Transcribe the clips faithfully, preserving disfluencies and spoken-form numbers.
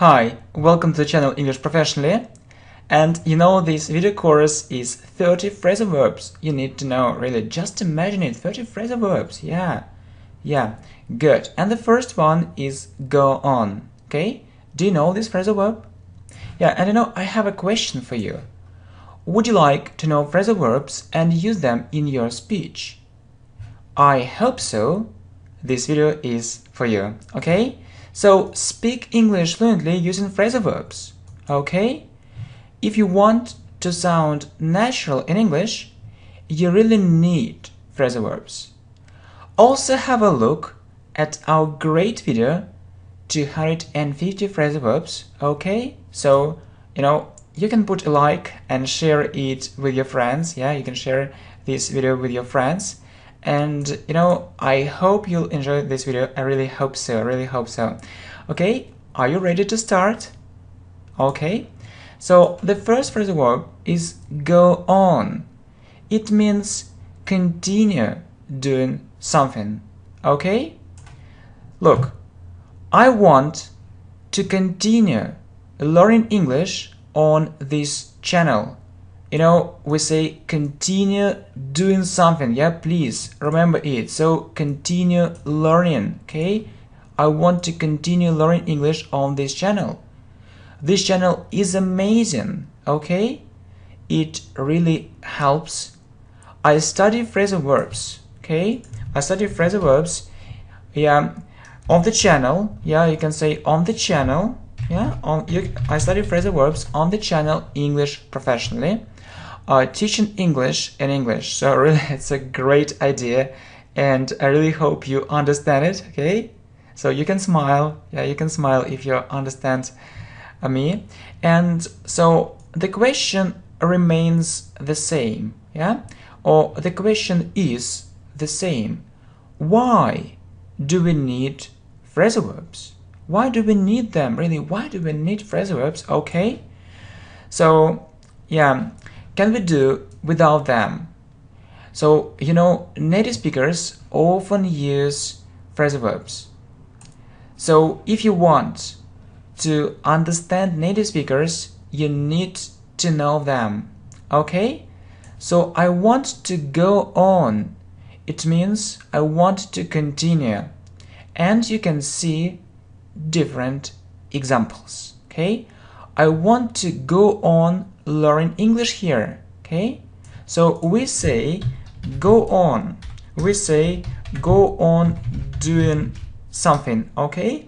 Hi, welcome to the channel English Professionally. And you know, this video course is thirty phrasal verbs. You need to know, really, just imagine it, thirty phrasal verbs, yeah. Yeah, good. And the first one is go on, okay? Do you know this phrasal verb? Yeah, and you know, I have a question for you. Would you like to know phrasal verbs and use them in your speech? I hope so. This video is for you, okay? So, speak English fluently using phrasal verbs, okay? If you want to sound natural in English, you really need phrasal verbs. Also have a look at our great video, two hundred fifty phrasal verbs, okay? So, you know, you can put a like and share it with your friends, yeah, you can share this video with your friends. And, you know, I hope you'll enjoy this video, I really hope so, I really hope so. Okay, are you ready to start? Okay. So, the first phrasal verb is go on. It means continue doing something, okay? Look, I want to continue learning English on this channel. You know, we say continue doing something, yeah, please remember it. So, continue learning, okay? I want to continue learning English on this channel. This channel is amazing, okay? It really helps. I study phrasal verbs, okay? I study phrasal verbs, yeah, on the channel, yeah, you can say on the channel, yeah, on, you, I study phrasal verbs on the channel English Professionally, uh, teaching English in English. So really, it's a great idea, and I really hope you understand it, okay? So you can smile, yeah, you can smile if you understand me. And so the question remains the same, yeah? Or the question is the same. Why do we need phrasal verbs? Why do we need them, really? Why do we need phrasal verbs, okay? So, yeah, can we do without them? So, you know, native speakers often use phrasal verbs. So, if you want to understand native speakers, you need to know them, okay? So, I want to go on. It means I want to continue. And you can see different examples, okay? I want to go on learning English here, okay? So, we say go on. We say go on doing something, okay?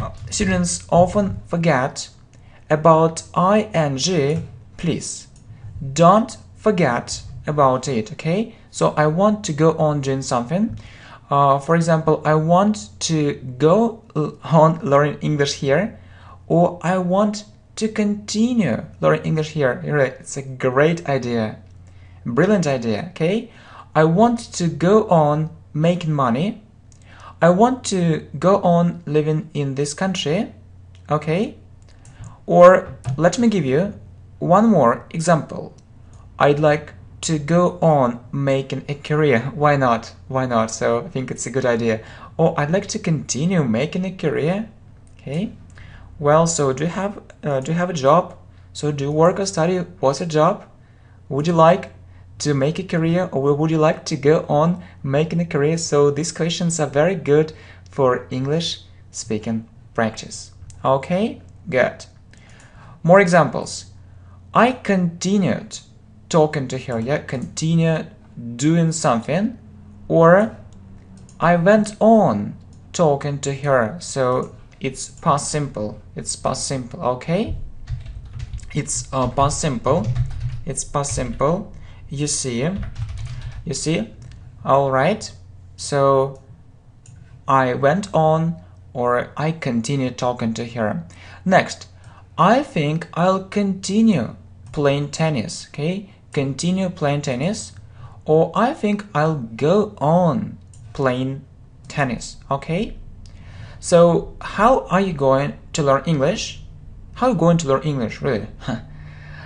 Uh, students often forget about ing, please. Don't forget about it, okay? So, I want to go on doing something. Uh, for example, I want to go on learning English here, or I want to continue learning English here. It's a great idea, brilliant idea, okay? I want to go on making money. I want to go on living in this country, okay? Or let me give you one more example. I'd like to go on making a career. Why not? Why not? So I think it's a good idea. Or I'd like to continue making a career, okay? Well, so do you have uh, do you have a job? So do you work or study? What's your job? Would you like to make a career, or would you like to go on making a career? So these questions are very good for English speaking practice. Okay, good. More examples. I continued talking to her, yeah, continued doing something, or I went on talking to her. So it's past simple, it's past simple, okay? It's uh, past simple, it's past simple. You see, you see, all right, so I went on, or I continued talking to her. Next, I think I'll continue playing tennis, okay, continue playing tennis, or I think I'll go on playing tennis, okay? So, how are you going to learn English? How are you going to learn English, really?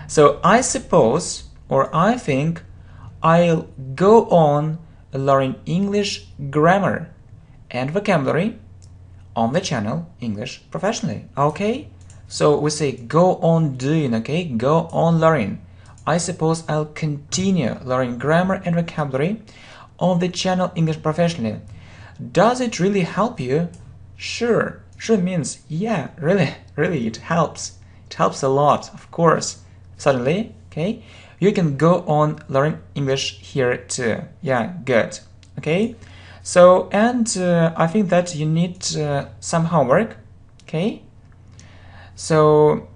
So, I suppose, or I think I'll go on learning English grammar and vocabulary on the channel English Professionally, okay? So we say go on doing, okay, go on learning. I suppose I'll continue learning grammar and vocabulary on the channel English Professionally. Does it really help you? Sure. Sure means yeah, really, really it helps. It helps a lot, of course. Suddenly, okay, you can go on learning English here too. Yeah, good. Okay, so and uh, I think that you need uh, some homework. Okay, so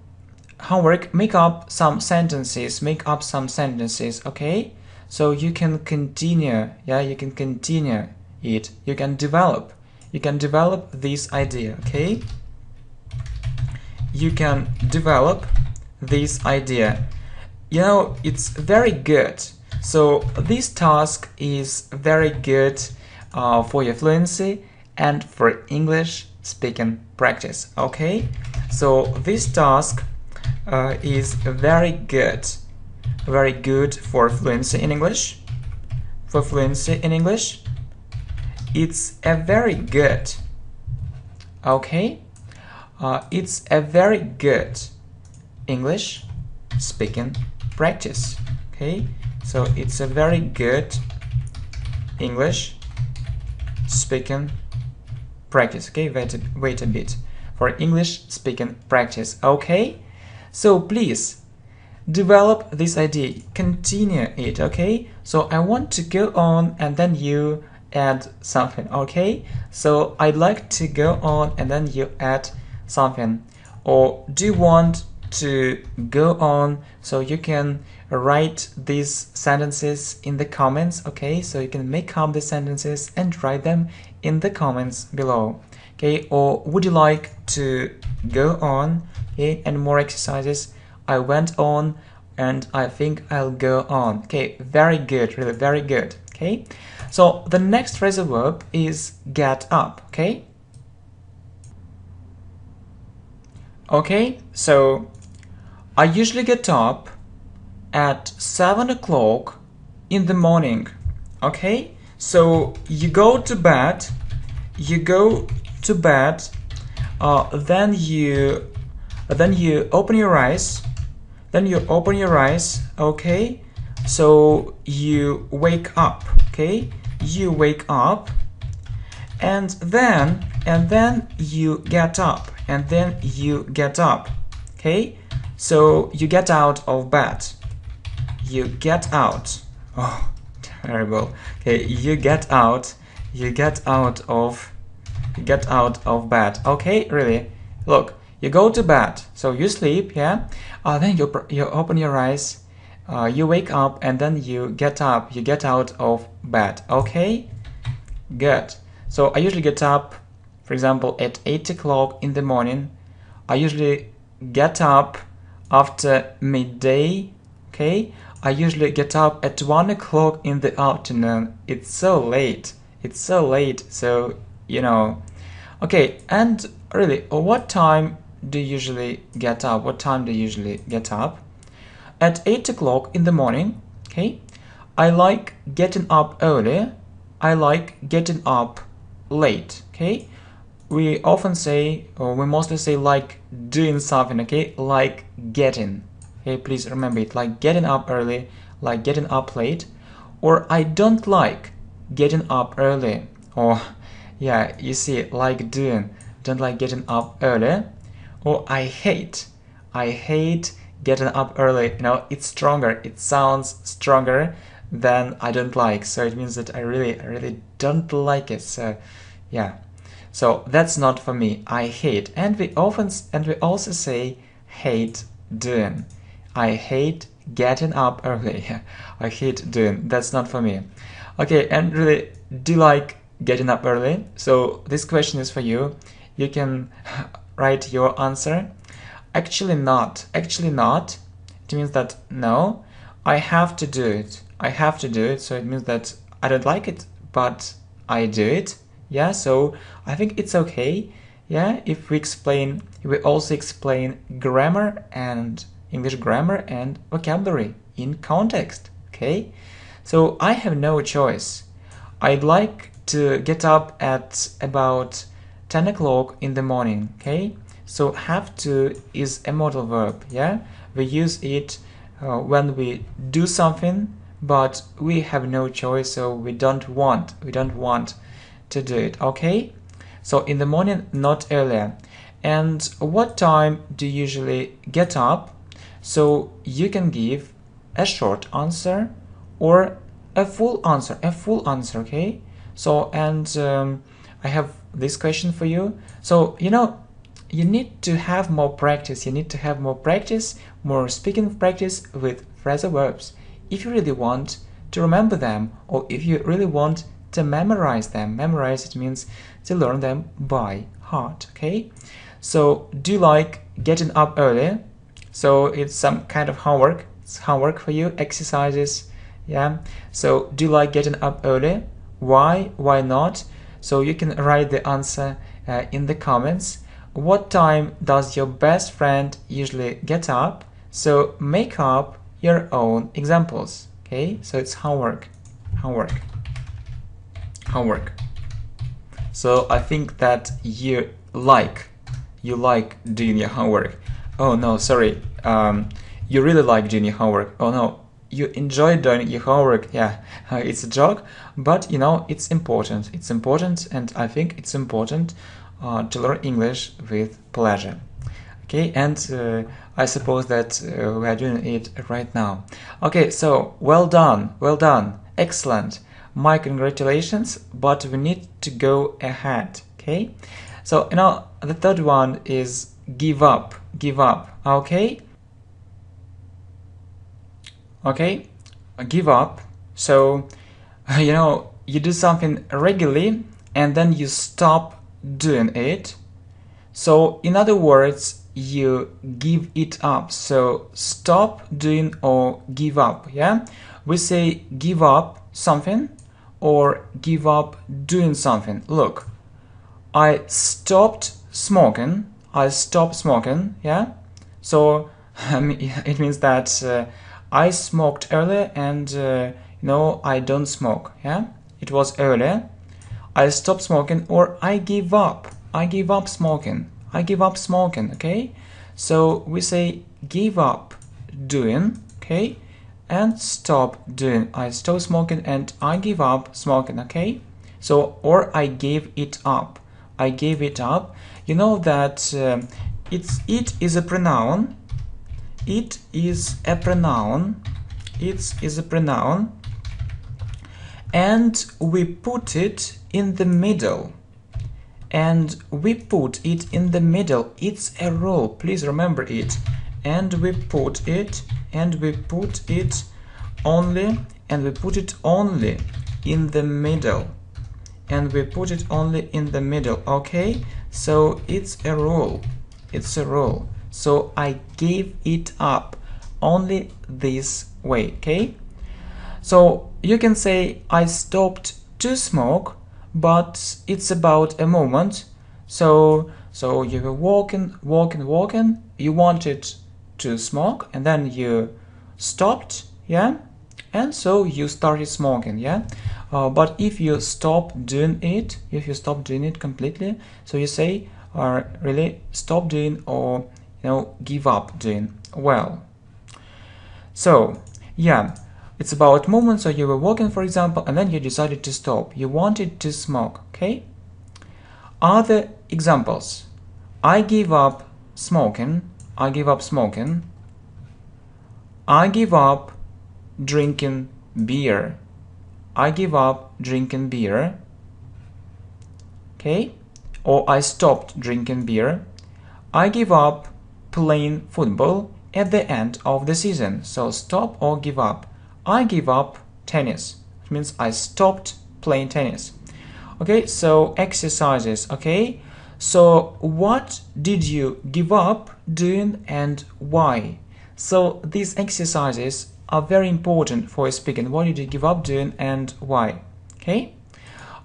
homework, make up some sentences, make up some sentences. Okay, so you can continue. Yeah, you can continue it. You can develop. You can develop this idea, okay? You can develop this idea. You know, it's very good. So this task is very good uh, for your fluency and for English speaking practice, okay? So this task uh, is very good, very good for fluency in English, for fluency in English. It's a very good, okay, uh, it's a very good English speaking practice, okay, so it's a very good English speaking practice, okay, wait a, wait a bit, for English speaking practice, okay, so please develop this idea, continue it, okay, so I want to go on and then you add something, okay? So I'd like to go on and then you add something. Or do you want to go on? So you can write these sentences in the comments, okay? So you can make up the sentences and write them in the comments below, okay? Or would you like to go on, okay? And more exercises. I went on and I think I'll go on, okay? Very good, really very good, okay? So the next phrasal verb is get up, okay? Okay, so I usually get up at seven o'clock in the morning, okay? So you go to bed, you go to bed, uh, then you then you open your eyes, then you open your eyes, okay? So you wake up, okay? You wake up and then and then you get up and then you get up, okay? So you get out of bed, you get out, oh terrible, okay, you get out, you get out of you get out of bed, okay? Really, look, you go to bed, so you sleep, yeah, uh, then you, you open your eyes, Uh, you wake up and then you get up, you get out of bed, okay? Good. So I usually get up, for example, at eight o'clock in the morning. I usually get up after midday, okay? I usually get up at one o'clock in the afternoon. It's so late, it's so late, so, you know. Okay, and really, what time do you usually get up? What time do you usually get up? At eight o'clock in the morning, okay, I like getting up early, I like getting up late, okay, we often say, or we mostly say like doing something, okay, like getting, okay, please remember it, like getting up early, like getting up late, or I don't like getting up early, or, yeah, you see, like doing, don't like getting up early, or I hate, I hate getting up early, you know, it's stronger, it sounds stronger than I don't like, so it means that I really, I really don't like it, so, yeah, so that's not for me, I hate, and we often, and we also say hate doing, I hate getting up early, I hate doing, that's not for me, okay, and really, do you like getting up early? So this question is for you, you can write your answer. Actually not, actually not, it means that no, I have to do it, I have to do it, so it means that I don't like it, but I do it, yeah, so I think it's okay, yeah, if we explain, if we also explain grammar and English grammar and vocabulary in context, okay, so I have no choice, I'd like to get up at about ten o'clock in the morning, okay, So have to is a modal verb, yeah? We use it uh, when we do something, but we have no choice, so we don't want, we don't want to do it, okay? So in the morning, not earlier. And what time do you usually get up? So you can give a short answer or a full answer, a full answer, okay? So, and um, I have this question for you. So, you know, you need to have more practice, you need to have more practice, more speaking practice with phrasal verbs, if you really want to remember them, or if you really want to memorize them. Memorize, it means to learn them by heart, okay? So, do you like getting up early? So, it's some kind of homework, it's homework for you, exercises, yeah? So, do you like getting up early? Why? Why not? So you can write the answer uh, in the comments. What time does your best friend usually get up? So make up your own examples, okay? So it's homework, homework, homework. So I think that you like, you like doing your homework. Oh no, sorry, um, you really like doing your homework. Oh no. You enjoy doing your homework, yeah, uh, it's a joke, but, you know, it's important. It's important, and I think it's important uh, to learn English with pleasure. Okay, and uh, I suppose that uh, we are doing it right now. Okay, so, well done, well done, excellent. My congratulations, but we need to go ahead, okay? So, you know, the third one is give up, give up, okay? Okay, give up. So, you know, you do something regularly and then you stop doing it. So, in other words, you give it up. So, stop doing or give up, yeah? We say give up something or give up doing something. Look, I stopped smoking. I stopped smoking, yeah? So, it means that uh, I smoked earlier and, uh, you know, I don't smoke, yeah? It was earlier. I stopped smoking or I give up. I give up smoking. I give up smoking, okay? So we say give up doing, okay? And stop doing. I stopped smoking and I give up smoking, okay? So, or I gave it up. I gave it up. You know that um, it's, it is a pronoun. It is a pronoun, it is a pronoun, and we put it in the middle, and we put it in the middle, it's a rule, please remember it, and we put it, and we put it only, and we put it only in the middle, and we put it only in the middle, okay, so it's a rule, it's a rule. So I gave it up only this way, okay? So you can say I stopped to smoke, but it's about a moment. So so you were walking, walking, walking, you wanted to smoke, and then you stopped, yeah? And so you started smoking, yeah? Uh, but if you stop doing it, if you stop doing it completely, so you say uh, really stop doing or no, give up doing well. So, yeah, it's about moments. So you were walking, for example, and then you decided to stop. You wanted to smoke, okay? Other examples. I give up smoking. I give up smoking. I give up drinking beer. I give up drinking beer. Okay? Or I stopped drinking beer. I give up playing football at the end of the season. So stop or give up. I give up tennis. It means I stopped playing tennis. Okay, so exercises, okay? So what did you give up doing and why? So these exercises are very important for speaking. What did you give up doing and why? Okay?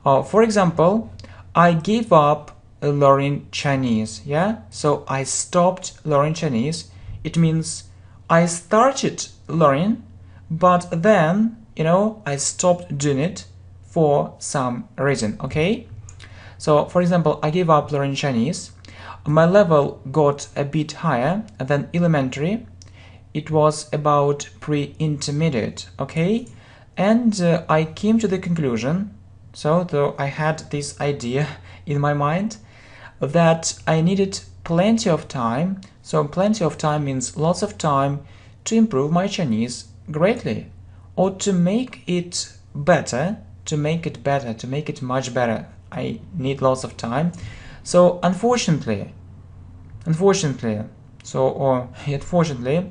Uh, for example, I give up learning Chinese, yeah? So I stopped learning Chinese. It means I started learning, but then, you know, I stopped doing it for some reason, okay? So, for example, I gave up learning Chinese. my level got a bit higher than elementary. It was about pre-intermediate, okay? And uh, I came to the conclusion, so though I had this idea in my mind, that I needed plenty of time, so plenty of time means lots of time, to improve my Chinese greatly, or to make it better, to make it better, to make it much better. I need lots of time. So unfortunately, unfortunately, so or unfortunately,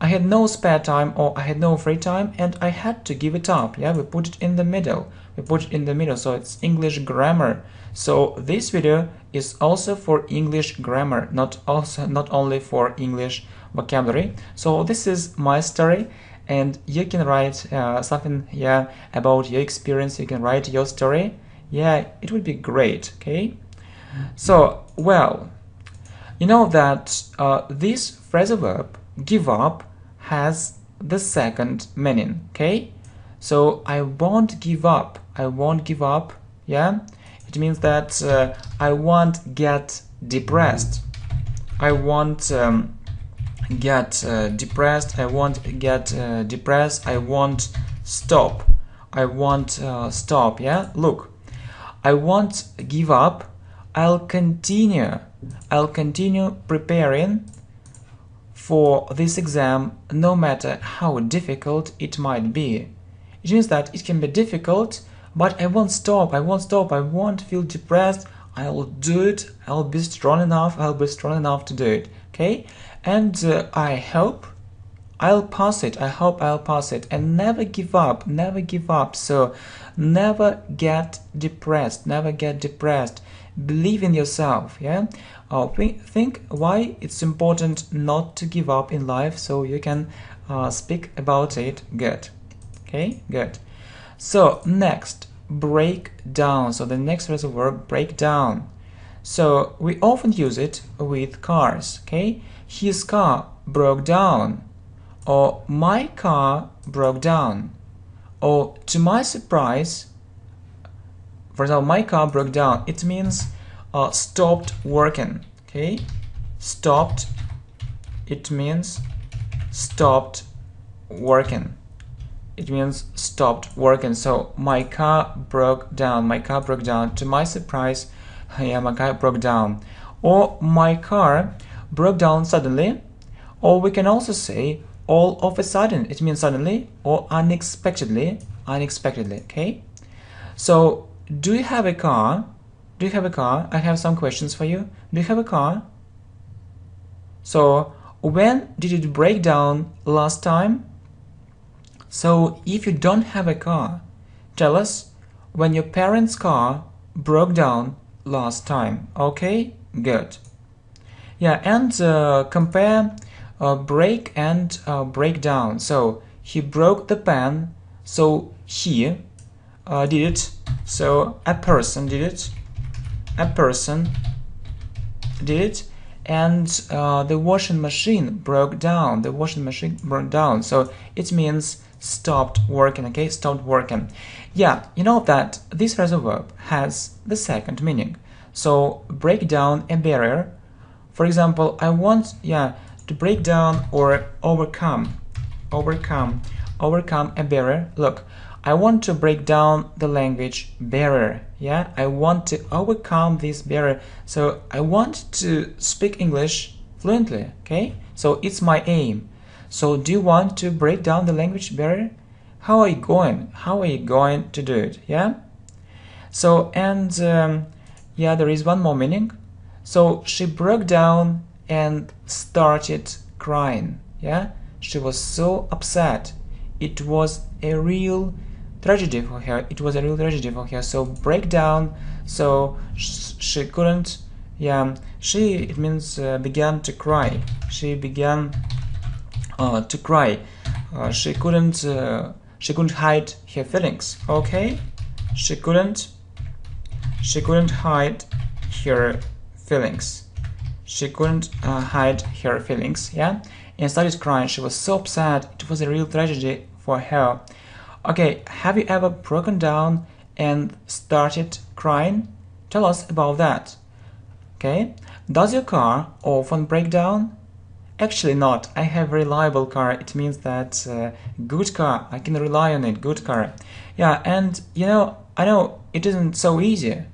I had no spare time or I had no free time and I had to give it up. Yeah, we put it in the middle. We put it in the middle, so it's English grammar. So this video is also for English grammar, not also not only for English vocabulary. So this is my story, and you can write uh, something yeah about your experience. You can write your story. Yeah, it would be great. Okay. So well, you know that uh, this phrasal verb give up has the second meaning. Okay. So I won't give up. I won't give up. Yeah. It means that uh, I won't get depressed. I won't um, get uh, depressed. I won't get uh, depressed. I won't stop. I won't uh, stop. Yeah. Look, I won't give up. I'll continue. I'll continue preparing for this exam, no matter how difficult it might be. It means that it can be difficult, but I won't stop, I won't stop, I won't feel depressed, I'll do it, I'll be strong enough, I'll be strong enough to do it, okay? And uh, I hope I'll pass it, I hope I'll pass it, and never give up, never give up, so never get depressed, never get depressed, believe in yourself, yeah? Uh, think, think why it's important not to give up in life, so you can uh, speak about it good, okay, good. So next, break down. So the next phrasal verb, break down. So we often use it with cars, okay? His car broke down, or my car broke down, or to my surprise, for example, my car broke down. It means uh, stopped working, okay? Stopped, it means stopped working. It means stopped working. So my car broke down. My car broke down. To my surprise, yeah, my car broke down. Or my car broke down suddenly. Or we can also say all of a sudden. It means suddenly or unexpectedly. Unexpectedly. Okay. So do you have a car? Do you have a car? I have some questions for you. Do you have a car? So when did it break down last time? So, if you don't have a car, tell us when your parents' car broke down last time. Okay? Good. Yeah, and uh, compare uh, break and uh, break down. So, he broke the pen, so he uh, did it. So, a person did it. A person did it. And uh, the washing machine broke down. The washing machine broke down. So, it means stopped working, okay, stopped working. Yeah, you know that this phrasal verb has the second meaning. So, break down a barrier. For example, I want, yeah, to break down or overcome, overcome, overcome a barrier. Look, I want to break down the language barrier, yeah, I want to overcome this barrier. So, I want to speak English fluently, okay, so it's my aim. So, do you want to break down the language barrier? How are you going? How are you going to do it? Yeah? So, and, um, yeah, there is one more meaning. So, she broke down and started crying. Yeah? She was so upset. It was a real tragedy for her. It was a real tragedy for her. So, break down. So, sh she couldn't, yeah, she, it means, uh, began to cry. She began Uh, to cry, uh, she couldn't. Uh, she couldn't hide her feelings. Okay, she couldn't. She couldn't hide her feelings. She couldn't uh, hide her feelings. Yeah, and started crying. She was so upset. It was a real tragedy for her. Okay, have you ever broken down and started crying? Tell us about that. Okay, Does your car often break down? Actually not. I have a reliable car. It means that uh, good car. I can rely on it. Good car. Yeah, and you know, I know it isn't so easy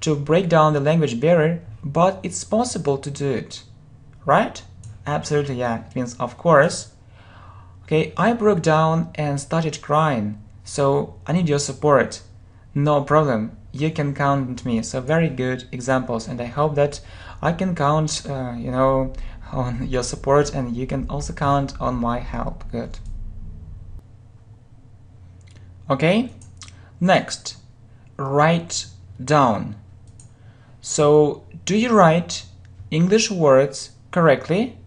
to break down the language barrier, but it's possible to do it. Right? Absolutely, yeah. It means of course. Okay, I broke down and started crying, so I need your support. No problem. You can count on me. So very good examples, and I hope that I can count, uh, you know, on your support, and you can also count on my help. Good. Okay. Next, write down. So, do you write English words correctly?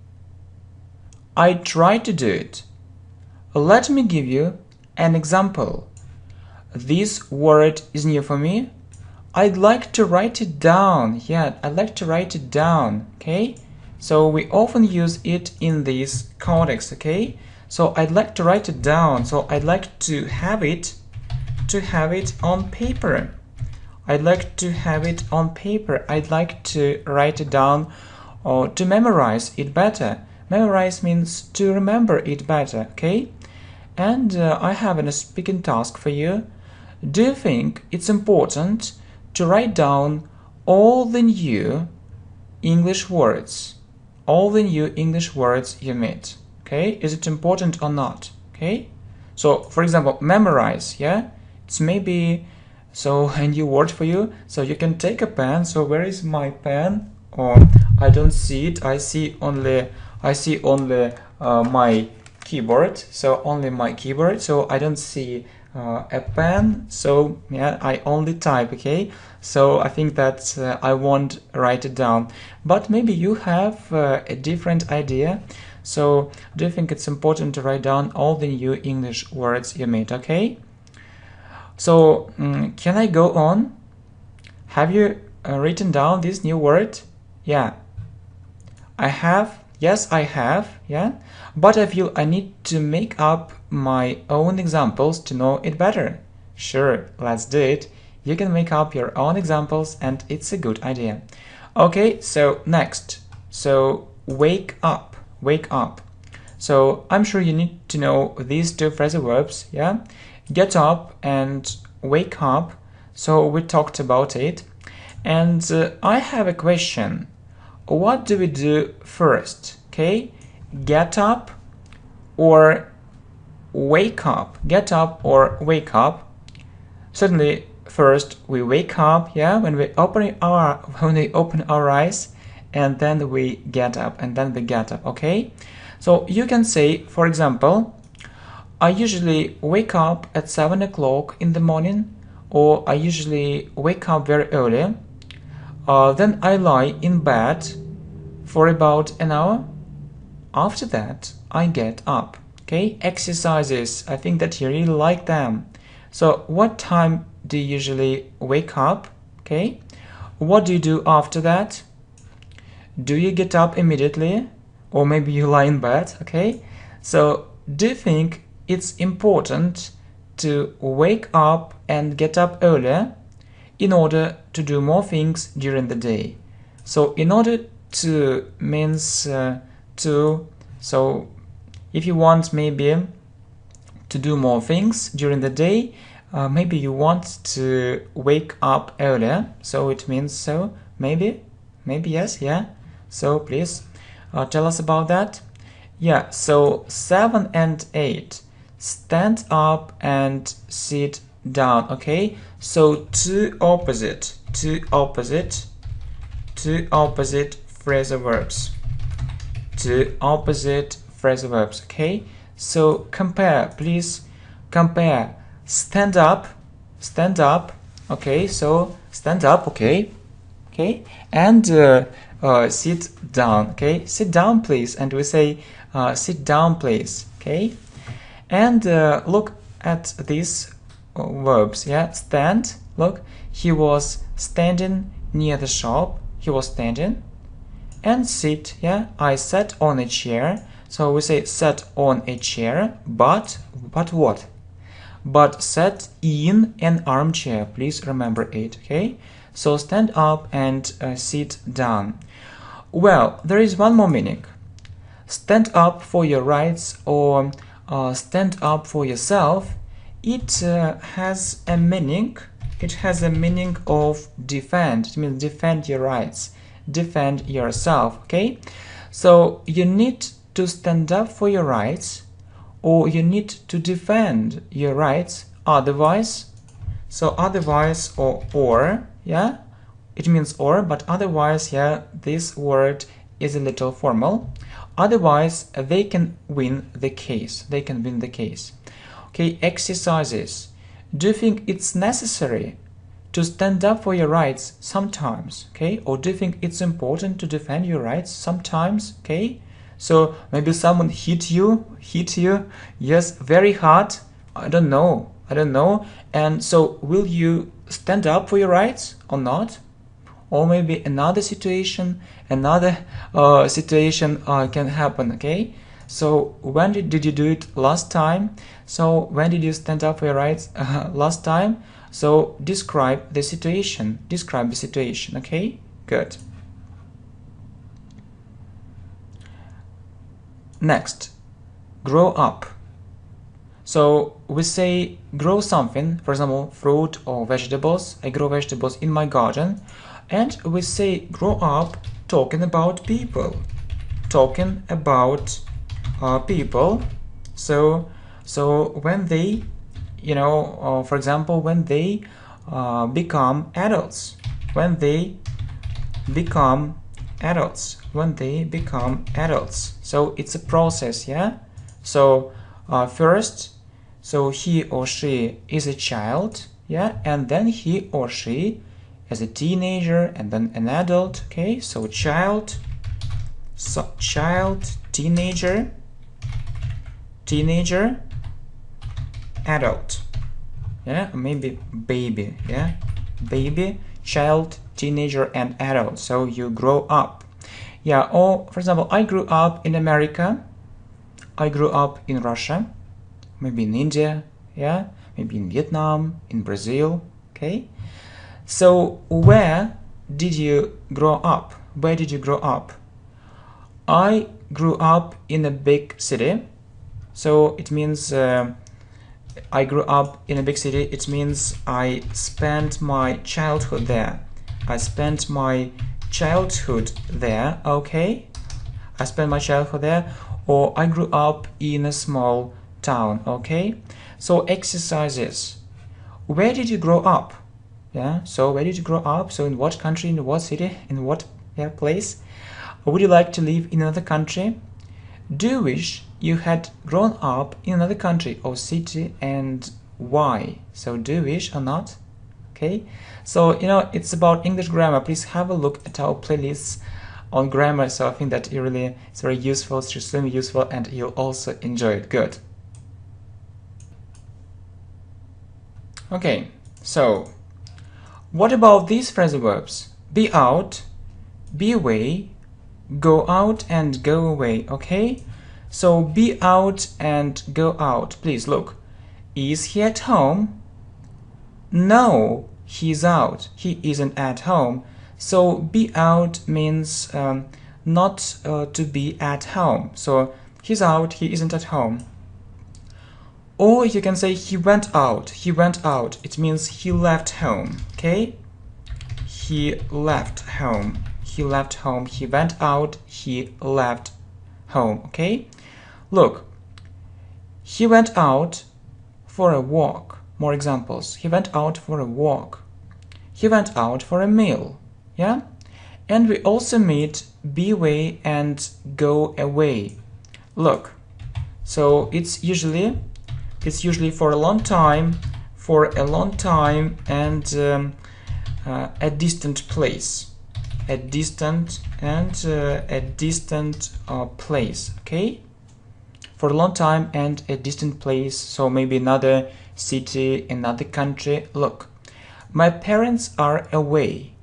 I try to do it. Let me give you an example. This word is new for me. I'd like to write it down. Yeah, I'd like to write it down. Okay? So we often use it in this context. Okay? So I'd like to write it down. So I'd like to have it to have it on paper. I'd like to have it on paper. I'd like to write it down or to memorize it better. Memorize means to remember it better, okay? And uh, I have a speaking task for you. Do you think it's important to write down all the new English words? All the new English words you meet, okay? Is it important or not, okay? So, for example, memorize, yeah? It's maybe, so, a new word for you. So you can take a pen. So where is my pen? Or oh, I don't see it. I see only... I see only uh, my keyboard, so only my keyboard, so I don't see uh, a pen, so yeah, I only type, okay? So I think that uh, I won't write it down, but maybe you have uh, a different idea, so do you think it's important to write down all the new English words you made, okay? So, um, can I go on? Have you uh, written down this new word? Yeah, I have. Yes, I have, yeah, but I feel I need to make up my own examples to know it better. Sure, let's do it. You can make up your own examples, and it's a good idea. Okay, so next. So, wake up, wake up. So, I'm sure you need to know these two phrasal verbs, yeah? Get up and wake up. So, we talked about it. And uh, I have a question. What do we do first, okay? Get up or wake up. Get up or wake up. Certainly, first we wake up, yeah, when we open our when we open our eyes, and then we get up, and then we get up, okay? So you can say, for example, I usually wake up at seven o'clock in the morning, or I usually wake up very early. Uh, then I lie in bed for about an hour. After that, I get up. Okay, exercises. I think that you really like them. So, what time do you usually wake up? Okay, what do you do after that? Do you get up immediately, or maybe you lie in bed? Okay, so do you think it's important to wake up and get up earlier in order to do more things during the day? So in order to means uh, to, so if you want maybe to do more things during the day, uh, maybe you want to wake up earlier, so it means so, maybe, maybe yes, yeah, so please uh, tell us about that. Yeah, so seven and eight, stand up and sit down, okay? So two opposite, two opposite, two opposite phrasal verbs, two opposite phrasal verbs, okay? So compare, please compare. Stand up, stand up, okay? So stand up, okay, okay, and uh, uh, sit down, okay? Sit down, please, and we say uh, sit down, please, okay? And uh, look at this. Verbs, yeah, stand, look, he was standing near the shop, he was standing, and sit, yeah, I sat on a chair, so we say sat on a chair, but, but what? But sat in an armchair, please remember it, okay? So stand up and uh, sit down. Well, there is one more meaning. Stand up for your rights or uh, stand up for yourself. It uh, has a meaning. It has a meaning of defend. It means defend your rights, defend yourself. Okay, so you need to stand up for your rights, or you need to defend your rights. Otherwise, so otherwise or or yeah, it means or, but otherwise, yeah, this word is a little formal. Otherwise, they can win the case. They can win the case. Okay, exercises. Do you think it's necessary to stand up for your rights sometimes, okay? Or do you think it's important to defend your rights sometimes, okay? So maybe someone hit you, hit you, yes, very hard. I don't know, I don't know. And so will you stand up for your rights or not? Or maybe another situation, another uh, situation uh, can happen, okay? So when did, did you do it last time? So when did you stand up for your rights uh, last time? So describe the situation. Describe the situation. Okay, good. Next, grow up. So we say grow something, for example, fruit or vegetables. I grow vegetables in my garden. And we say grow up talking about people. Talking about Uh, people, so so when they, you know, uh, for example, when they uh, become adults, when they become adults, when they become adults, so it's a process, yeah. So uh, first, so he or she is a child, yeah, and then he or she is a teenager, and then an adult, okay. So child, so child, teenager. Teenager, adult, yeah, maybe baby, yeah, baby, child, teenager, and adult. So you grow up, yeah. Or for example, I grew up in America, I grew up in Russia, maybe in India, yeah, maybe in Vietnam, in Brazil, okay. So where did you grow up? Where did you grow up? I grew up in a big city. So it means uh, I grew up in a big city. It means I spent my childhood there. I spent my childhood there, okay? I spent my childhood there. Or I grew up in a small town, okay? So exercises. Where did you grow up? Yeah, so where did you grow up? So in what country, in what city, in what yeah, place? Would you like to live in another country? Do you wish you had grown up in another country or city, and why? So do you wish or not? Okay, so you know, it's about English grammar. Please have a look at our playlists on grammar. So I think that it really it's very useful, it's extremely useful, and you'll also enjoy it. Good. Okay, so what about these phrasal verbs? Be out, be away, go out, and go away, okay? So be out and go out. Please look. Is he at home? No, he's out. He isn't at home. So be out means um, not uh, to be at home. So he's out, he isn't at home. Or you can say he went out. He went out. It means he left home, okay? He left home. He left home. He went out. He left home, okay? Look, he went out for a walk. More examples. He went out for a walk. He went out for a meal. Yeah? And we also meet be away and go away. Look, so it's usually it's usually for a long time, for a long time, and um, uh, a distant place. A distant and uh, a distant uh, place, okay? For a long time and a distant place, so maybe another city, another country. Look, my parents are away.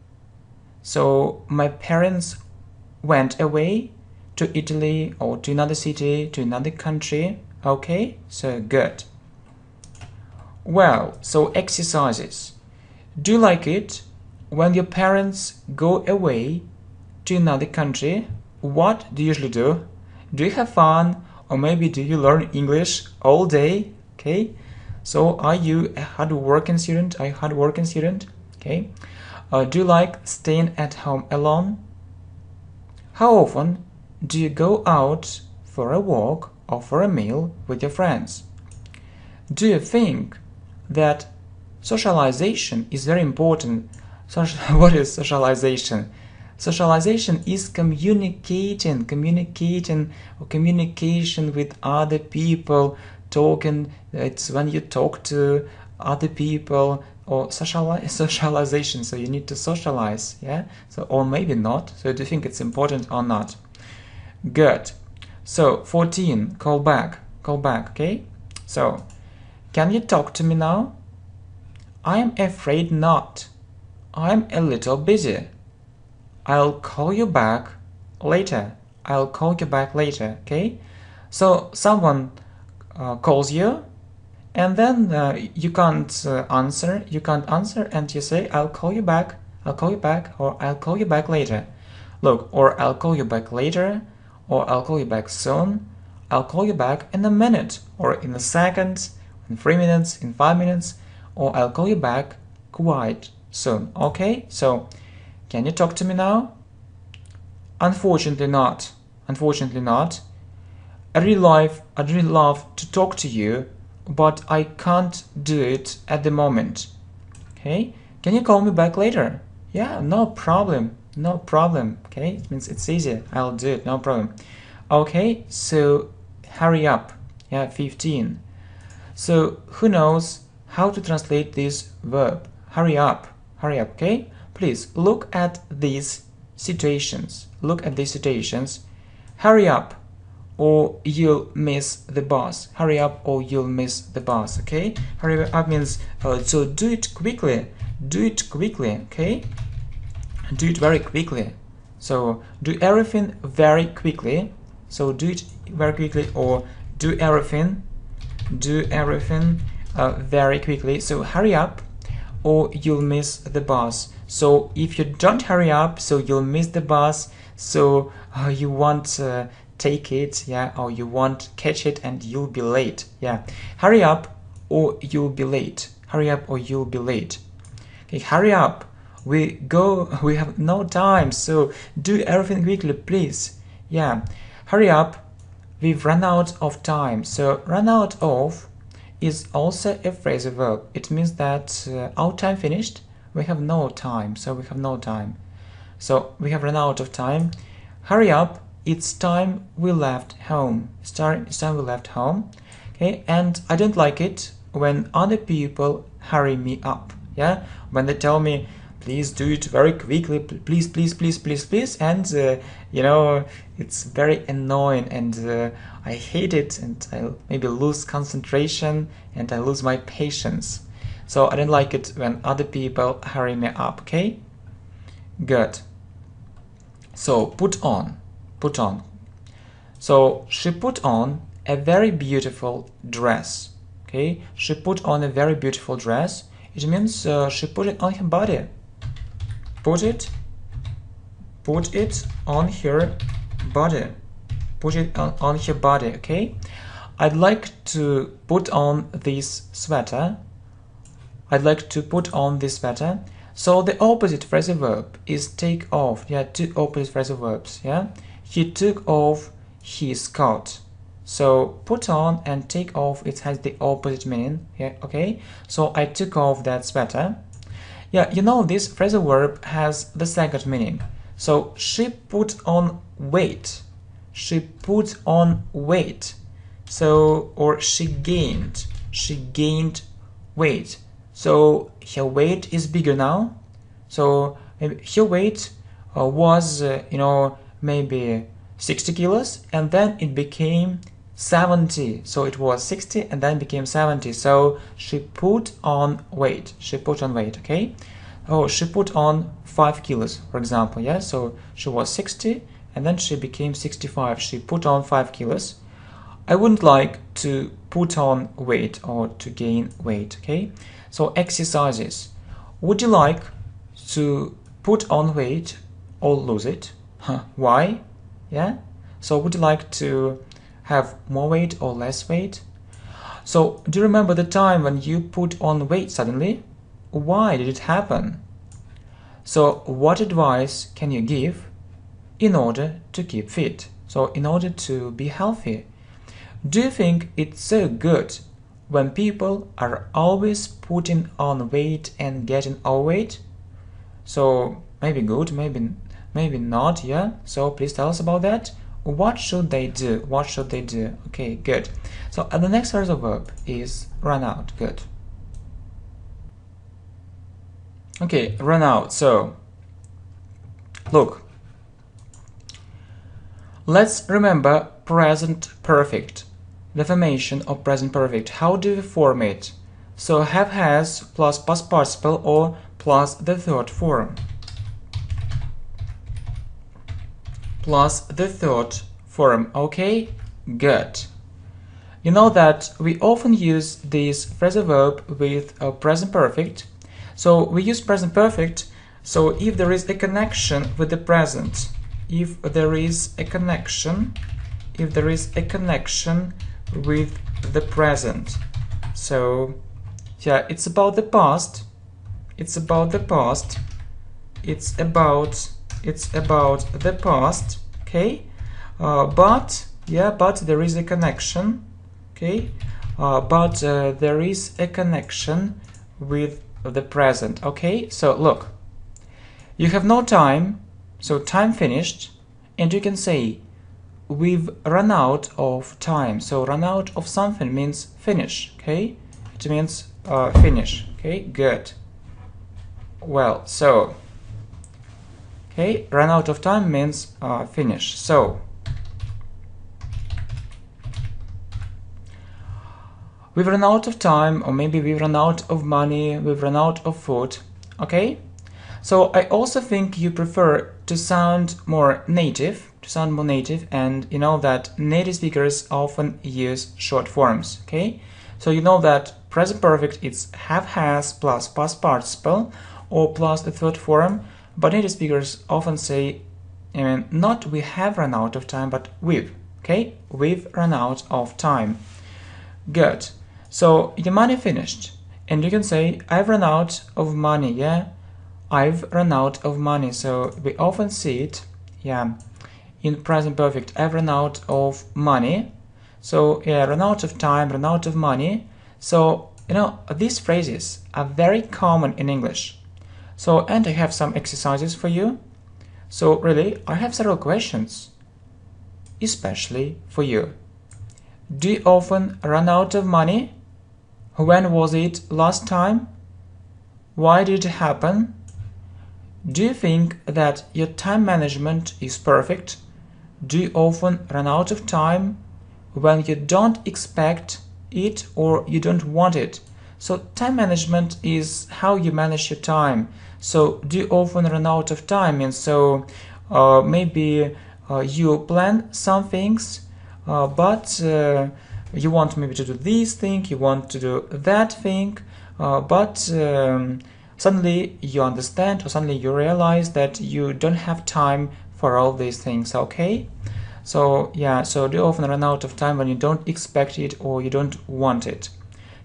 So my parents went away to Italy or to another city, to another country, okay? So good. Well, so exercises. Do you like it when your parents go away to another country, what do you usually do? Do you have fun? Or maybe do you learn English all day? Okay, so are you a hard-working student? Are you a hard-working student? Okay, uh, do you like staying at home alone? How often do you go out for a walk or for a meal with your friends? Do you think that socialization is very important? Social, what is socialization? Socialization is communicating, communicating or communication with other people, talking, it's when you talk to other people, or sociali socialization, so you need to socialize, yeah? So, or maybe not, so do you think it's important or not? Good. So, fourteen, call back, call back, okay? So, can you talk to me now? I'm afraid not. I'm a little busy. I'll call you back later. I'll call you back later, okay? So, someone uh, calls you, and then uh, you can't uh, answer, you can't answer, and you say, I'll call you back, I'll call you back, or I'll call you back later. Look, or I'll call you back later, or I'll call you back soon, I'll call you back in a minute, or in a second, in three minutes, in five minutes, or I'll call you back quite soon, okay? So, can you talk to me now? Unfortunately not. Unfortunately not. I really love, I'd really love to talk to you, but I can't do it at the moment. Okay? Can you call me back later? Yeah, no problem. No problem. Okay? It means it's easy. I'll do it. No problem. Okay, so hurry up. Yeah, fifteen. So who knows how to translate this verb? Hurry up. Hurry up, okay? Please look at these situations. Look at these situations. Hurry up or you'll miss the bus. Hurry up or you'll miss the bus, okay? Hurry up means, uh, so do it quickly. Do it quickly, okay? Do it very quickly. So do everything very quickly. So do it very quickly or do everything. Do everything uh, very quickly. So hurry up or you'll miss the bus. So if you don't hurry up, so you'll miss the bus, so uh, you won't uh, take it, yeah, or you won't catch it and you'll be late, yeah. Hurry up or you'll be late. Hurry up or you'll be late. Okay, hurry up. We go, we have no time, so do everything quickly, please. Yeah, hurry up. We've run out of time. So run out of is also a phrasal verb. It means that uh, our time finished. We have no time, so we have no time. So we have run out of time. Hurry up, it's time we left home. It's time, it's time we left home. Okay, and I don't like it when other people hurry me up. Yeah, when they tell me, please do it very quickly, please, please, please, please, please. And, uh, you know, it's very annoying and uh, I hate it and I maybe lose concentration and I lose my patience. So I don't like it when other people hurry me up, okay? Good. So, put on, put on. So, she put on a very beautiful dress, okay? She put on a very beautiful dress. It means uh, she put it on her body. Put it, put it on her body. Put it on, on her body, okay? I'd like to put on this sweater. I'd like to put on this sweater. So the opposite phrasal verb is take off. Yeah, two opposite phrasal verbs. Yeah, he took off his coat. So put on and take off. It has the opposite meaning. Yeah, okay. So I took off that sweater. Yeah, you know this phrasal verb has the second meaning. So she put on weight. She put on weight. So or she gained. She gained weight. So her weight is bigger now. So her weight uh, was, uh, you know, maybe sixty kilos, and then it became seventy. So it was sixty, and then became seventy. So she put on weight. She put on weight. Okay. Oh, she put on five kilos, for example. Yeah. So she was sixty, and then she became sixty-five. She put on five kilos. I wouldn't like to put on weight or to gain weight. Okay. So exercises. Would you like to put on weight or lose it? huh, why? Yeah, so would you like to have more weight or less weight? So do you remember the time when you put on weight suddenly? Why did it happen? So what advice can you give in order to keep fit? So in order to be healthy. Do you think it's so good when people are always putting on weight and getting overweight? So maybe good, maybe maybe not, yeah? So please tell us about that. What should they do? What should they do? Okay, good. So and the next reserve verb is run out, good. Okay, run out, so look. Let's remember present perfect. The formation of present perfect. How do we form it? So have has plus past participle or plus the third form. Plus the third form, okay? Good. You know that we often use this phrasal verb with a present perfect. So we use present perfect, so if there is a connection with the present, if there is a connection, if there is a connection with the present. So, yeah, it's about the past, it's about the past, it's about It's about the past, okay? Uh, but, yeah, but there is a connection, okay? Uh, but uh, there is a connection with the present, okay? So, look, you have no time, so time finished, and you can say, we've run out of time. So, run out of something means finish, okay? It means uh, finish, okay? Good. Well, so... Okay, run out of time means uh, finish. So, we've run out of time, or maybe we've run out of money, we've run out of food, okay? So, I also think you prefer to sound more native, to sound more native, and you know that native speakers often use short forms, okay? So, you know that present perfect it's have has plus past participle, or plus the third form. But native speakers often say, I mean, not we have run out of time, but we've, okay? We've run out of time. Good. So, your money finished. And you can say, I've run out of money, yeah? I've run out of money. So, we often see it, yeah, in present perfect. I've run out of money. So, yeah, run out of time, run out of money. So, you know, these phrases are very common in English. So, and I have some exercises for you. So, really, I have several questions, especially for you. Do you often run out of money? When was it last time? Why did it happen? Do you think that your time management is perfect? Do you often run out of time when you don't expect it or you don't want it? So, time management is how you manage your time. So, do you often run out of time? And so, uh, maybe uh, you plan some things, uh, but uh, you want maybe to do this thing, you want to do that thing, uh, but um, suddenly you understand or suddenly you realize that you don't have time for all these things, okay? So, yeah, so do you often run out of time when you don't expect it or you don't want it?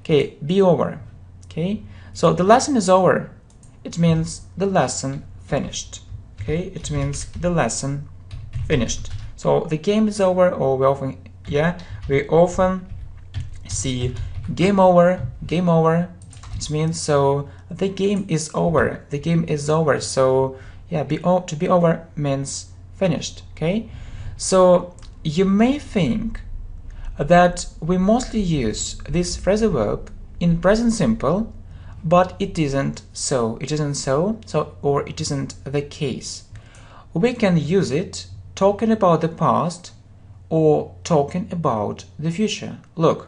Okay, be over. Okay, so the lesson is over. It means the lesson finished. Okay, it means the lesson finished. So the game is over, or we often, yeah, we often see game over, game over. It means so the game is over. The game is over. So yeah, be o to be over means finished. Okay, so you may think that we mostly use this phrasal verb in present simple, but it isn't so. It isn't so, so, or it isn't the case. We can use it talking about the past or talking about the future. Look,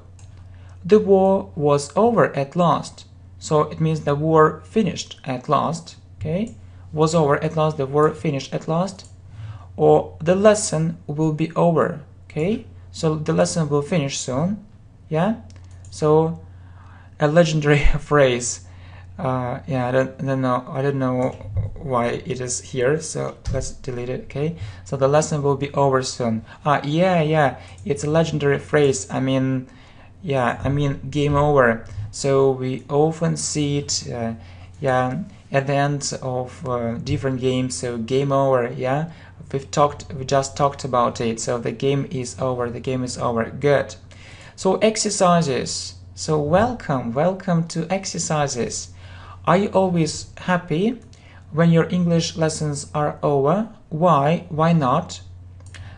the war was over at last. So it means the war finished at last, okay? Was over at last, the war finished at last. Or the lesson will be over, okay? So the lesson will finish soon, yeah? So a legendary phrase Uh, yeah, I don't, I don't know. I don't know why it is here. So let's delete it. Okay. So the lesson will be over soon. Ah, uh, yeah, yeah. It's a legendary phrase. I mean, yeah. I mean, game over. So we often see it. Uh, yeah. At the end of uh, different games, so game over, yeah? We've talked, we just talked about it, so the game is over, the game is over, good. So exercises, so welcome, welcome to exercises. Are you always happy when your English lessons are over? Why, why not?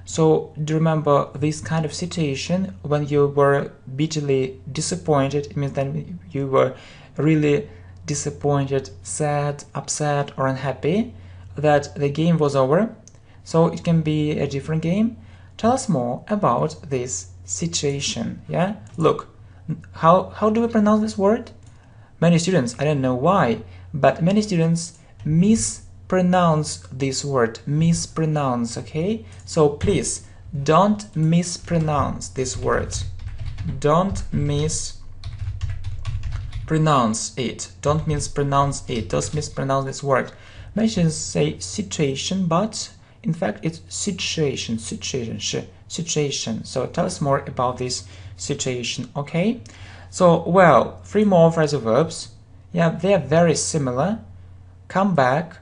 So do you remember this kind of situation when you were bitterly disappointed? It means that you were really disappointed, sad, upset or unhappy that the game was over. So it can be a different game. Tell us more about this situation. Yeah, look, how how do we pronounce this word? Many students, I don't know why, but many students mispronounce this word. Mispronounce, okay? So please don't mispronounce this word. Don't mispronounce pronounce it. Don't mispronounce it. Don't mispronounce this word. Many students say situation, but in fact it's situation, situation, situation. So tell us more about this situation, okay? So, well, three more phrasal verbs. Yeah, they are very similar. Come back,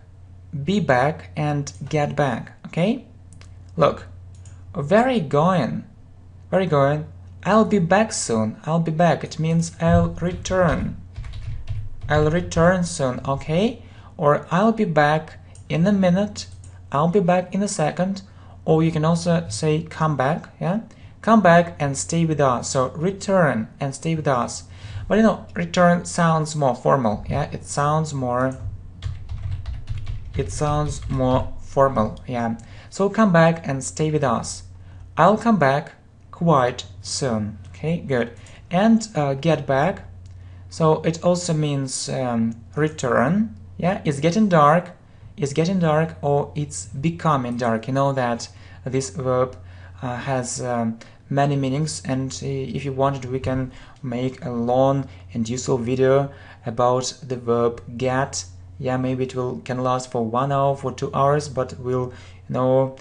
be back, and get back, okay? Look, very going, very going. I'll be back soon. I'll be back. It means I'll return. I'll return soon, okay? Or I'll be back in a minute. I'll be back in a second. Or you can also say come back, yeah? Come back and stay with us. So return and stay with us. But you know, return sounds more formal, yeah? It sounds more it sounds more formal, yeah. So come back and stay with us. I'll come back quite soon, okay, good. And uh, get back, so it also means um, return, yeah. It's getting dark, it's getting dark, or it's becoming dark. You know that this verb uh, has um, many meanings, and if you wanted, we can make a long and useful video about the verb get, yeah. Maybe it will can last for one hour, for two hours, but we'll, you know,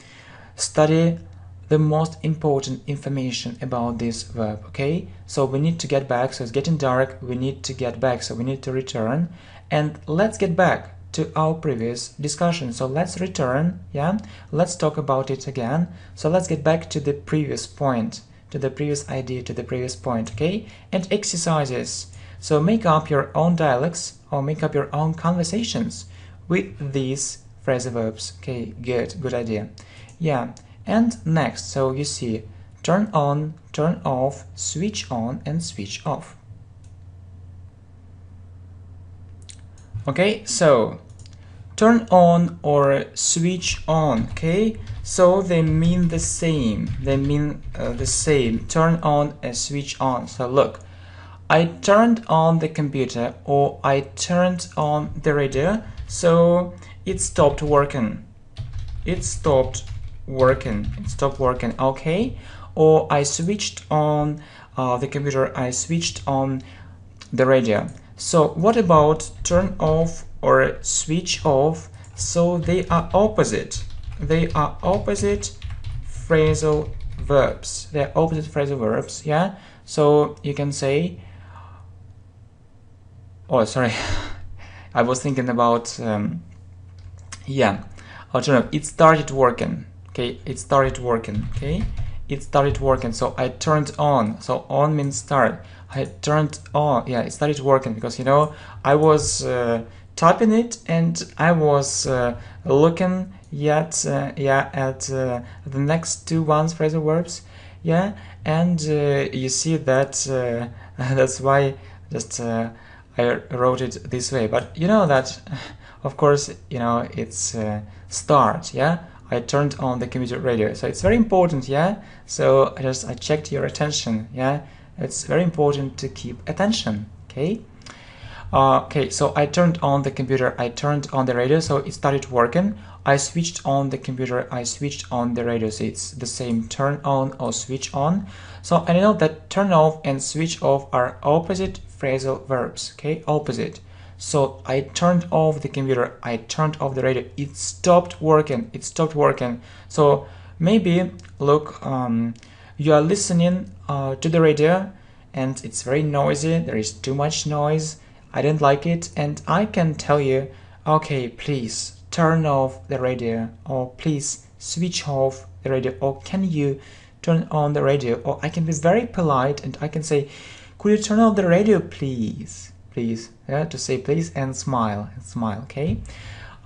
study the most important information about this verb, okay? So we need to get back, so it's getting dark, we need to get back, so we need to return. And let's get back to our previous discussion. So let's return, yeah? Let's talk about it again. So let's get back to the previous point, to the previous idea, to the previous point, okay? And exercises. So make up your own dialects or make up your own conversations with these phrasal verbs, okay? Good, good idea. Yeah. And next, so you see, turn on, turn off, switch on and switch off. Okay, so turn on or switch on, okay? So they mean the same, they mean uh, the same, turn on and switch on. So look, I turned on the computer or I turned on the radio, so it stopped working, it stopped working, it stopped working, okay? Or I switched on uh, the computer, I switched on the radio. So what about turn off or switch off? So they are opposite, they are opposite phrasal verbs, they are opposite phrasal verbs, yeah? So you can say, oh sorry, I was thinking about, um, yeah, I'll turn off, it started working. Okay, it started working, okay? It started working, so I turned on. So on means start. I turned on, yeah, it started working because, you know, I was uh, tapping it and I was uh, looking yet, uh, yeah, at uh, the next two ones, phrasal verbs, yeah? And uh, you see that, uh, that's why just uh, I wrote it this way. But you know that, of course, you know, it's uh, start, yeah? I turned on the computer radio, so it's very important, yeah? So I just I checked your attention, yeah? It's very important to keep attention, okay? Uh, okay, so I turned on the computer, I turned on the radio, so it started working. I switched on the computer, I switched on the radio, so it's the same, turn on or switch on. So I know that turn off and switch off are opposite phrasal verbs, okay? Opposite. So I turned off the computer, I turned off the radio, it stopped working, it stopped working. So maybe, look, um, you are listening uh, to the radio and it's very noisy, there is too much noise, I don't like it, and I can tell you, okay, please turn off the radio, or please switch off the radio, or can you turn on the radio, or I can be very polite and I can say, could you turn off the radio, please, please, yeah, to say please and smile, and smile, okay?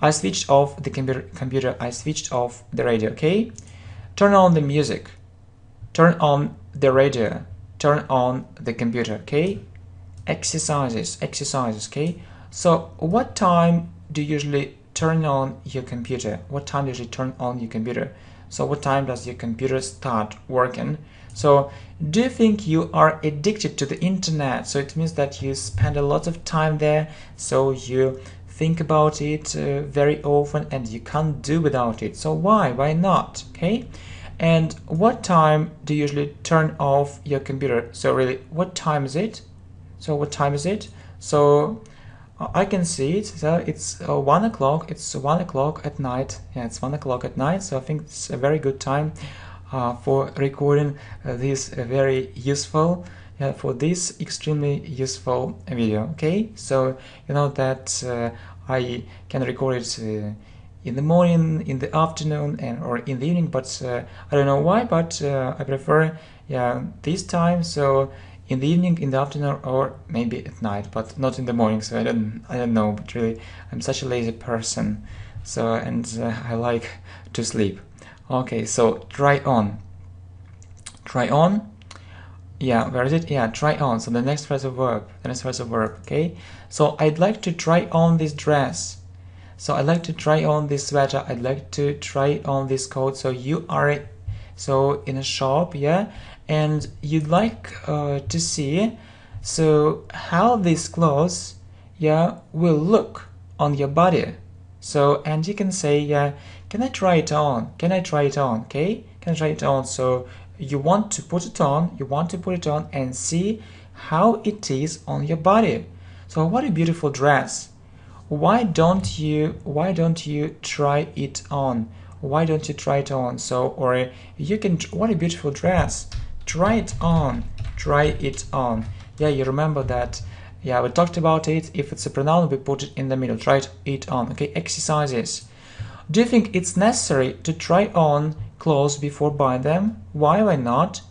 I switched off the computer, computer, I switched off the radio, okay? Turn on the music, turn on the radio, turn on the computer, okay? Exercises, exercises, okay? So what time do you usually turn on your computer? What time do you usually turn on your computer? So what time does your computer start working? So do you think you are addicted to the internet? So it means that you spend a lot of time there, so you think about it uh, very often and you can't do without it. So why? Why not? Okay? And what time do you usually turn off your computer? So really, what time is it? So what time is it? So uh, I can see it. So it's uh, one o'clock. It's one o'clock at night. Yeah, it's one o'clock at night. So I think it's a very good time uh, for recording uh, this uh, very useful, yeah, for this extremely useful video. Okay. So you know that uh, I can record it Uh, in the morning, in the afternoon, and or in the evening, but uh, I don't know why, but uh, I prefer, yeah, this time, so in the evening, in the afternoon, or maybe at night, but not in the morning, so I don't, I don't know, but really, I'm such a lazy person, so, and uh, I like to sleep. Okay, so, try on, try on, yeah, where is it, yeah, try on, so the next phrasal verb, the next phrasal verb, okay, so I'd like to try on this dress. So I'd like to try on this sweater, I'd like to try on this coat. So you are so in a shop, yeah, and you'd like uh, to see so how these clothes, yeah, will look on your body. So, and you can say, yeah, can I try it on, can I try it on, okay, can I try it on. So you want to put it on, you want to put it on and see how it is on your body. So what a beautiful dress. Why don't you, why don't you try it on? Why don't you try it on? So, or you can, what a beautiful dress. Try it on, try it on. Yeah, you remember that. Yeah, we talked about it. If it's a pronoun, we put it in the middle. Try it on. Okay, exercises. Do you think it's necessary to try on clothes before buying them? Why, why not?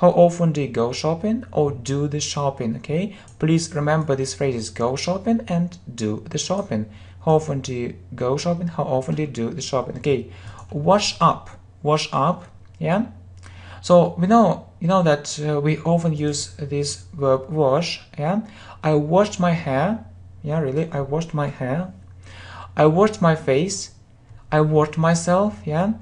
How often do you go shopping or do the shopping, okay? Please remember these phrases, go shopping and do the shopping. How often do you go shopping, how often do you do the shopping, okay? Wash up, wash up, yeah? So, we know, you know that uh, we often use this verb wash, yeah? I washed my hair, yeah, really, I washed my hair. I washed my face, I washed myself, yeah?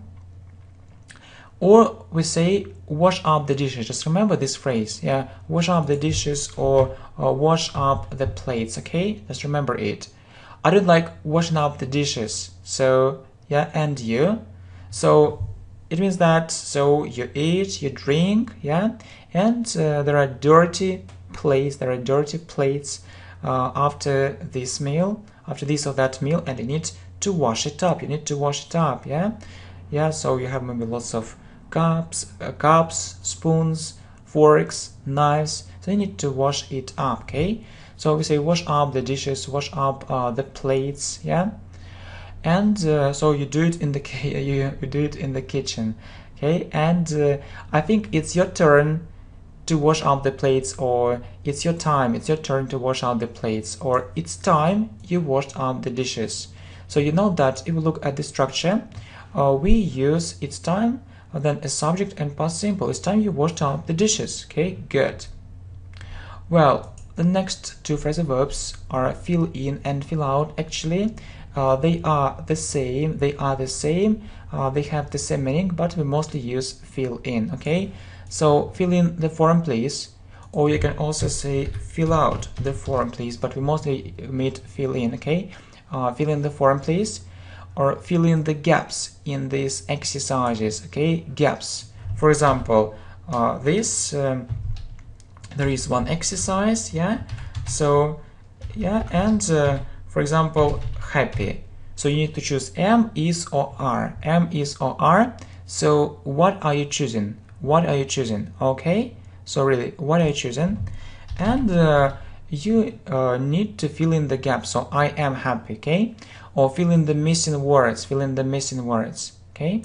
Or we say wash up the dishes, just remember this phrase, yeah, wash up the dishes or, or wash up the plates, okay, just remember it. I don't like washing up the dishes, so, yeah, and you, so it means that, so you eat, you drink, yeah, and uh, there are dirty plates, there are dirty plates uh, after this meal, after this or that meal, and you need to wash it up, you need to wash it up, yeah, yeah, so you have maybe lots of cups, uh, cups, spoons, forks, knives, so you need to wash it up, okay? So we say wash up the dishes, wash up uh, the plates, yeah? And uh, so you do it in the you, you do it in the kitchen, okay? And uh, I think it's your turn to wash up the plates, or it's your time, it's your turn to wash up the plates, or it's time you washed up the dishes. So you know that if you look at the structure, uh, we use it's time, then a subject and past simple. It's time you washed up the dishes. Okay, good. Well, the next two phrasal verbs are fill in and fill out. Actually, uh, they are the same. They are the same. Uh, they have the same meaning, but we mostly use fill in. Okay, so fill in the form, please. Or you can also say fill out the form, please. But we mostly meet fill in. Okay, uh, fill in the form, please. Or fill in the gaps in these exercises, okay, gaps. For example, uh, this, um, there is one exercise, yeah, so yeah, and uh, for example, happy. So you need to choose am, is, or are. Am, is, or are. So what are you choosing? What are you choosing? Okay. So really, what are you choosing? And uh, you uh, need to fill in the gap. So I am happy, okay? Or fill in the missing words. Fill in the missing words, okay?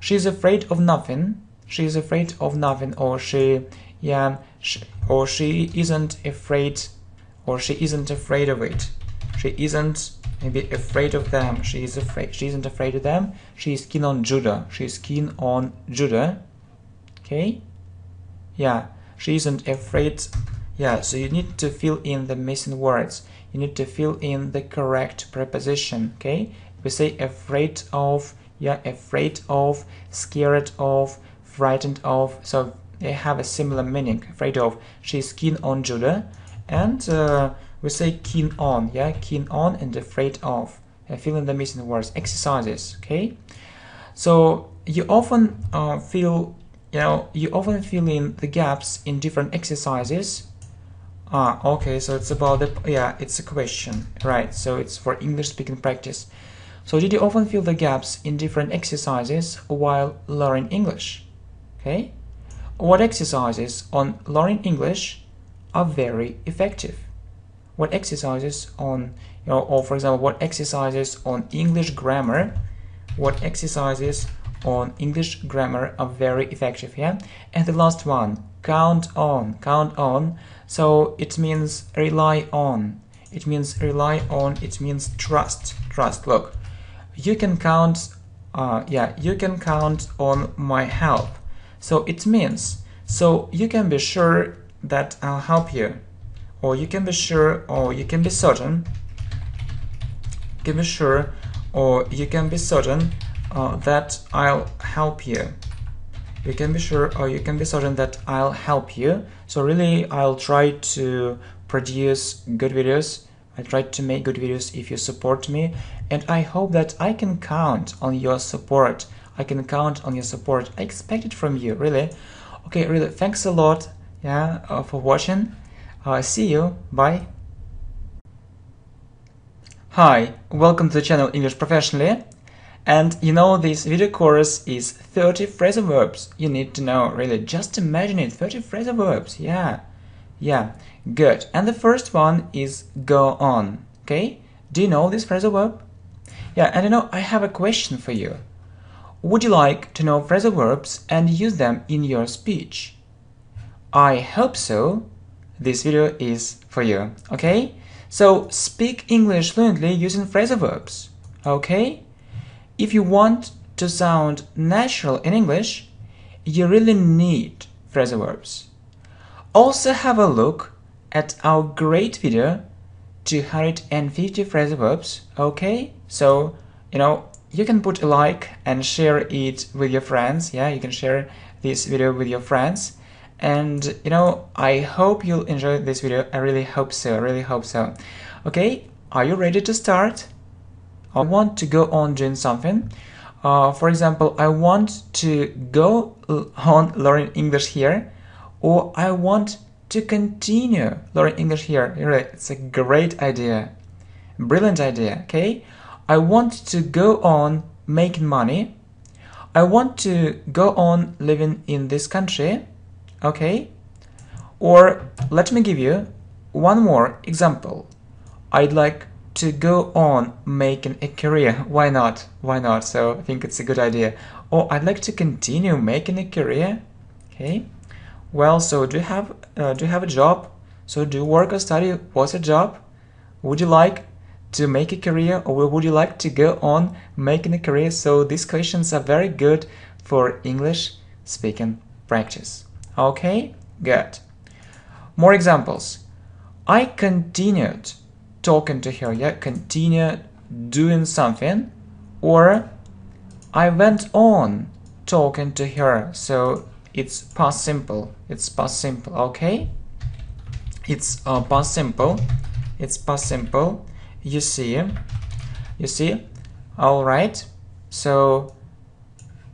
She's afraid of nothing. She's afraid of nothing, or she, yeah, she, or she isn't afraid, or she isn't afraid of it. She isn't maybe afraid of them. She is afraid. She isn't afraid of them. She is keen on Judah. She is keen on Judah. Okay. Yeah. She isn't afraid. Yeah. So you need to fill in the missing words. You need to fill in the correct preposition. Okay. We say afraid of. Yeah. Afraid of. Scared of. Frightened of. So they have a similar meaning. Afraid of. She is keen on Judah. And uh, we say keen on, yeah, keen on and afraid of. And fill in the missing words. Exercises, okay. So you often uh, fill, you know, you often fill in the gaps in different exercises. Ah, okay. So it's about the, yeah, it's a question, right? So it's for English speaking practice. So did you often fill the gaps in different exercises while learning English? Okay. What exercises on learning English are very effective? What exercises on, you know, or for example, what exercises on English grammar, what exercises on English grammar are very effective, yeah? And the last one, count on, count on. So it means rely on, it means rely on, it means trust, trust. Look, you can count, uh, yeah, you can count on my help. So it means, so you can be sure that I'll help you, or you can be sure, or you can be certain, you can be sure, or you can be certain uh, that I'll help you. You can be sure, or you can be certain that I'll help you. So really, I'll try to produce good videos. I try to make good videos if you support me, and I hope that I can count on your support. I can count on your support. I expect it from you, really. Okay, really, thanks a lot. Yeah, uh, for watching. Uh, see you. Bye. Hi, welcome to the channel English Professionally. And you know, this video course is thirty phrasal verbs. You need to know, really. Just imagine it, thirty phrasal verbs. Yeah, yeah, good. And the first one is go on. Okay, do you know this phrasal verb? Yeah, and you know, I have a question for you. Would you like to know phrasal verbs and use them in your speech? I hope so. This video is for you, okay? So speak English fluently using phrasal verbs, okay? If you want to sound natural in English, you really need phrasal verbs. Also have a look at our great video, two hundred fifty phrasal verbs, okay? So, you know, you can put a like and share it with your friends, yeah? You can share this video with your friends. And, you know, I hope you'll enjoy this video. I really hope so, I really hope so. Okay, are you ready to start? I want to go on doing something. Uh, for example, I want to go on learning English here, or I want to continue learning English here. Really, it's a great idea, brilliant idea, okay? I want to go on making money. I want to go on living in this country. Okay, or let me give you one more example. I'd like to go on making a career. Why not? Why not? So I think it's a good idea. Or I'd like to continue making a career. Okay. Well, so do you have uh, do you have a job? So do you work or study? What's your job? Would you like to make a career, or would you like to go on making a career? So these questions are very good for English speaking practice. Okay, good. More examples. I continued talking to her, yeah, continued doing something, or I went on talking to her. So it's past simple, it's past simple, okay? It's uh, past simple, it's past simple. You see, you see, all right. So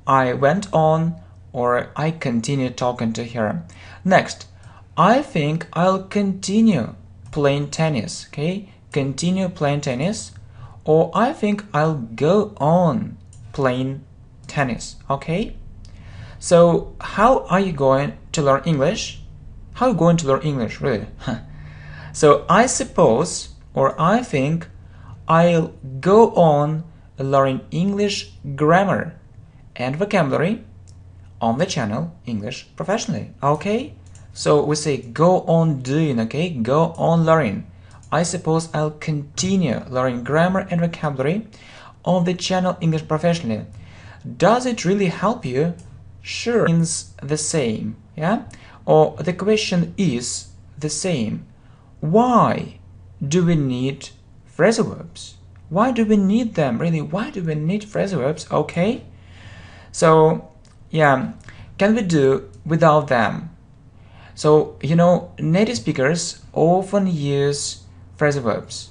I went on, or I continue talking to her. Next, I think I'll continue playing tennis, okay? Continue playing tennis, or I think I'll go on playing tennis, okay? So how are you going to learn English? How are you going to learn English, really? So I suppose, or I think, I'll go on learning English grammar and vocabulary on the channel English Professionally, okay? So we say go on doing, okay? Go on learning. I suppose I'll continue learning grammar and vocabulary on the channel English Professionally. Does it really help you? Sure, means the same, yeah? Or the question is the same. Why do we need phrasal verbs? Why do we need them, really? Why do we need phrasal verbs, okay? So, yeah, can we do without them? So, you know, native speakers often use phrasal verbs.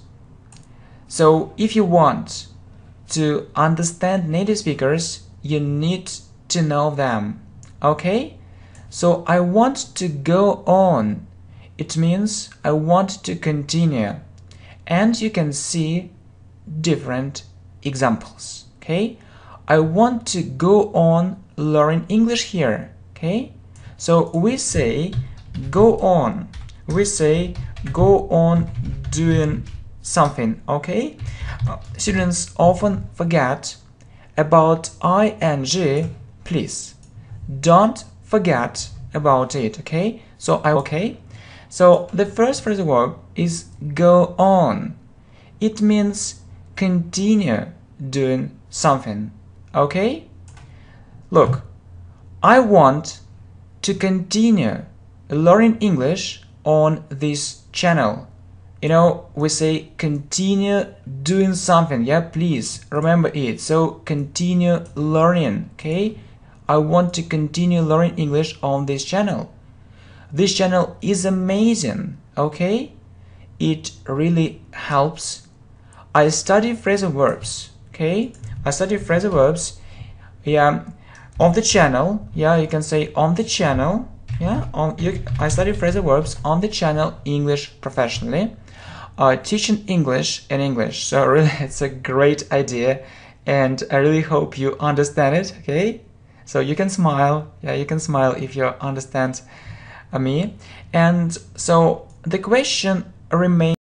So, if you want to understand native speakers, you need to know them, okay? So, I want to go on. It means I want to continue. And you can see different examples, okay? I want to go on learning English here, okay? So, we say go on, we say go on doing something, okay? Uh, students often forget about ing, please. Don't forget about it, okay? So, I, okay? So, the first phrasal verb is go on. It means continue doing something, okay? Look, I want to continue learning English on this channel. You know, we say continue doing something, yeah, please remember it. So, continue learning, okay? I want to continue learning English on this channel. This channel is amazing, okay? It really helps. I study phrasal verbs, okay? I study phrasal verbs, yeah, on the channel, yeah, you can say on the channel, yeah, on you, I study phrasal verbs on the channel English Professionally, uh, teaching English and English. So really, it's a great idea, and I really hope you understand it, okay? So you can smile, yeah, you can smile if you understand me. And so the question remains.